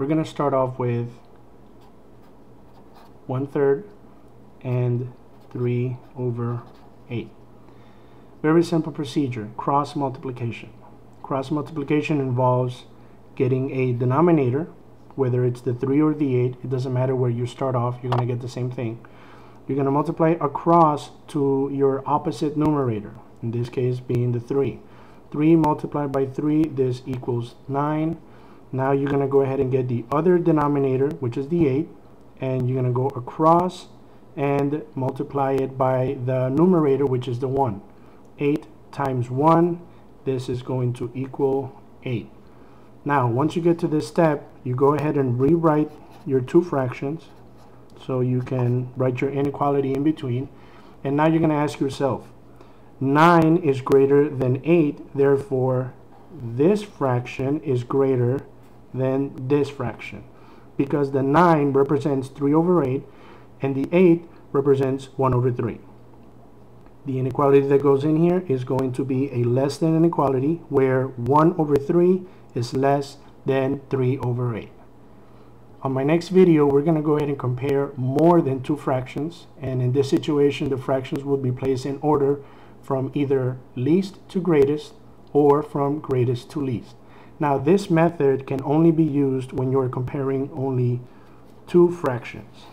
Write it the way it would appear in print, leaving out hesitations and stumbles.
we're going to start off with 1/3 and 3/8. Very simple procedure, cross multiplication. Cross multiplication involves getting a denominator, whether it's the 3 or the 8, it doesn't matter where you start off, you're going to get the same thing. You're going to multiply across to your opposite numerator, in this case being the 3. 3 multiplied by 3, this equals 9. Now you're going to go ahead and get the other denominator, which is the 8, and you're going to go across and multiply it by the numerator, which is the 1. 8 times 1, this is going to equal 8. Now once you get to this step, you go ahead and rewrite your two fractions so you can write your inequality in between, and now you're going to ask yourself, 9 is greater than 8, therefore this fraction is greater than this fraction, because the 9 represents 3/8 and the 8 represents 1/3. The inequality that goes in here is going to be a less than inequality where 1/3 is less than 3/8. On my next video, we're going to go ahead and compare more than two fractions, and in this situation the fractions will be placed in order from either least to greatest or from greatest to least. Now this method can only be used when you're comparing only two fractions.